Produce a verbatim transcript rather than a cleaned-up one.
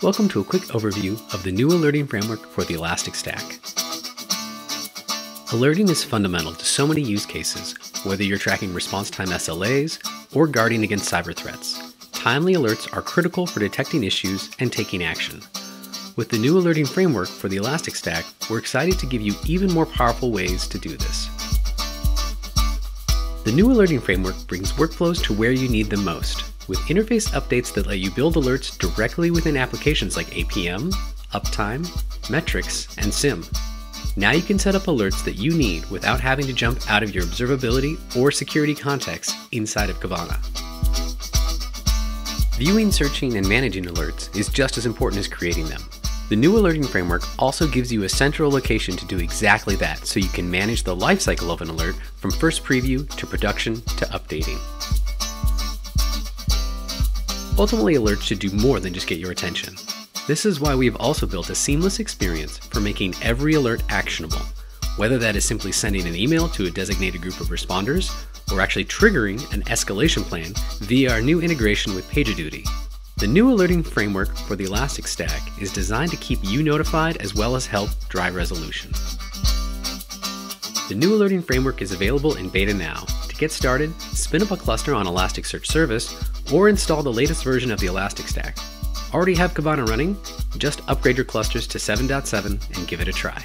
Welcome to a quick overview of the new alerting framework for the Elastic Stack. Alerting is fundamental to so many use cases, whether you're tracking response time S L As or guarding against cyber threats. Timely alerts are critical for detecting issues and taking action. With the new alerting framework for the Elastic Stack, we're excited to give you even more powerful ways to do this. The new alerting framework brings workflows to where you need them most, with interface updates that let you build alerts directly within applications like A P M, Uptime, Metrics, and SIEM. Now you can set up alerts that you need without having to jump out of your observability or security context inside of Kibana. Viewing, searching, and managing alerts is just as important as creating them. The new alerting framework also gives you a central location to do exactly that, so you can manage the lifecycle of an alert from first preview to production to updating. Ultimately, alerts should do more than just get your attention. This is why we have also built a seamless experience for making every alert actionable, whether that is simply sending an email to a designated group of responders, or actually triggering an escalation plan via our new integration with PagerDuty. The new alerting framework for the Elastic Stack is designed to keep you notified as well as help drive resolution. The new alerting framework is available in beta now. To get started, spin up a cluster on Elasticsearch service or install the latest version of the Elastic Stack. Already have Kibana running? Just upgrade your clusters to seven point seven and give it a try.